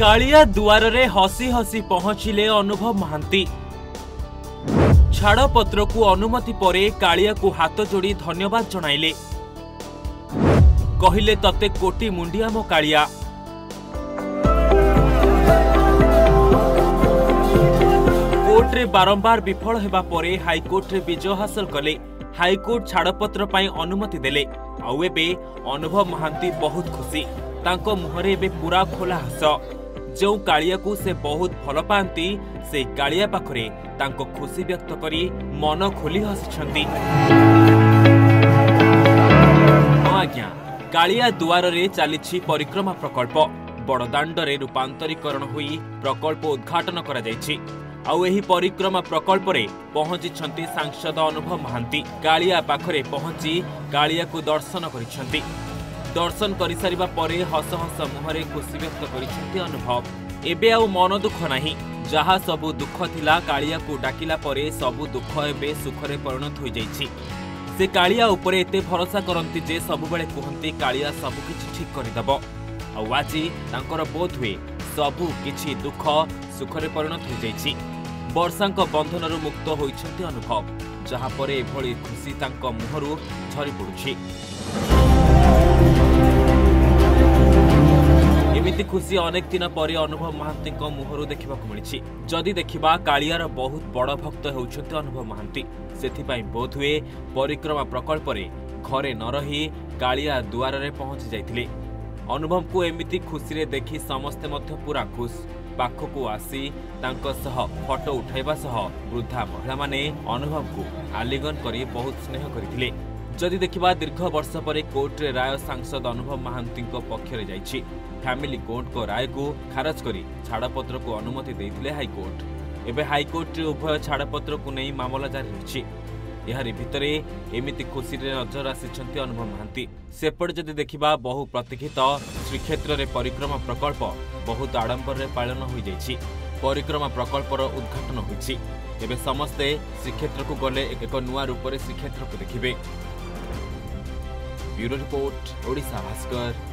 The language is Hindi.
कालिया दुआरे हसी हसी पहुंचिले अनुभव महांती। छाड़पत्र को अनुमति परे कालिया को हाथ जोड़ी धन्यवाद जणाइले, कहिले तते कोटी मुंडिया मो कालिया। कोर्टे बारंबार विफल हेबा परे हाईकोर्ट रे विजय हासिल कले। हाईकोर्ट छाड़पत्र पाई अनुमति देले। आउ एबे अनुभव महांती बहुत खुशी, तांको मुहरे एबे पूरा खोला हस। जो कालिया को से बहुत भल पाती से कालिया पाखरे तांको खुशी व्यक्त करी मन खोली हसी। आज्ञा कालिया दुआर रे चली परिक्रमा प्रकल्प बड़दाण्डे रूपांतरीकरण हुई प्रकल्प उद्घाटन करा जायछि। आउ एही परिक्रमा प्रकल्प रे पहुंची सांसद अनुभव महांती। कालिया पाखरे पहुंची कालिया को दर्शन करिसेंती। दर्शन कर सारा पर हस हस मुहरे खुशी व्यक्त कर अनुभव। एबे आउ मन दुख नाही, जहा सबू दुख थिला कालिया को डाकिला परे सबू दुख एबे सुखरे परिणत हो जाइछि। से कालिया उपरे एते भरोसा करंती जे सबुबेले कहंती कालिया सबू किछि ठीक करदेब। आउ आज तांकर बोध हुए सबू किछि दुख सुखरे परिणत हो जाइछि। वर्षांक बंधन मुक्त होइछंती अनुभव, जहा पर एभली खुशी तांको मुहरु झरी पड़ुछि। एमिति खुशी अनेक दिन पर अनुभव महांती मुहर देखा मिली। जदि देखा कालियार बहुत बड़ भक्त होउछंती अनुभव महांती, सेथिपाई बोध हुए परिक्रमा प्रकल्प घरे न रही कालिया दुआर रे पहुंची जाइथिले। अनुभव को एमिति खुशी रे देखि समस्ते मध्य पूरा खुश। पाखकू आसी तांको सह फोटो उठाइबा सह वृद्धा महिला माने अनुभव को आलिंगन करी बहुत स्नेह करथिले। जदि देखा दीर्घ वर्ष पर कोर्ट रे राय सांसद अनुभव महांती पक्षरे जाइछि। फैमिली कोर्ट को राय को खारज करी छाड़पत्र को अनुमति देइथिले हाईकोर्ट। एबे हाईकोर्ट रे उभय छाड़पत्र को नहीं मामला जारी रहिछि। एहारी भितरे एमिति खुशी रे नजर आसिछंती अनुभव महांती। सेपट जदि देखिबा बहु प्रतीक्षित श्रीक्षेत्र रे परिक्रमा प्रकल्प बहुत आडंबर रे पालन होई जाइछि। परिक्रमा प्रकल्पर उद्घाटन होइछि। एबे समस्ते श्रीक्षेत्र को गले एक नुआ रूप रे श्रीक्षेत्र को देखिबे। Bureau report, Odisha Bhaskar.